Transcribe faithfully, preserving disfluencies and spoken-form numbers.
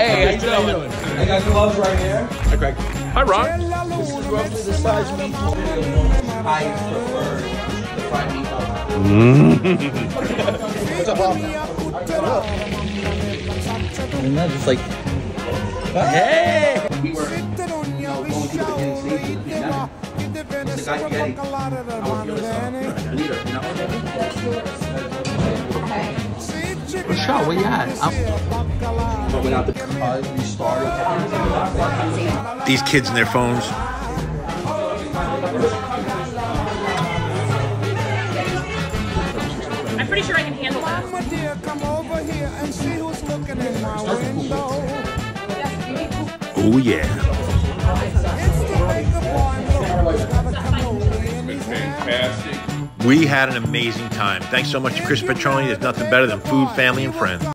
Hey, how you doing? I got gloves right here. Hi, Craig. Hi, Ron. This is roughly the size meatball. I prefer the fried meatball. What's up, Bob? And that's just like, hey! We were Michelle, where you at? I'm going out the cars, we started. These kids and their phones. I'm pretty sure I can handle that. Mama dear, come over here and see who's looking in my window. Oh yeah. It's been fantastic. We had an amazing time. Thanks so much to Chris Petroni. There's nothing better than food, family, and friends.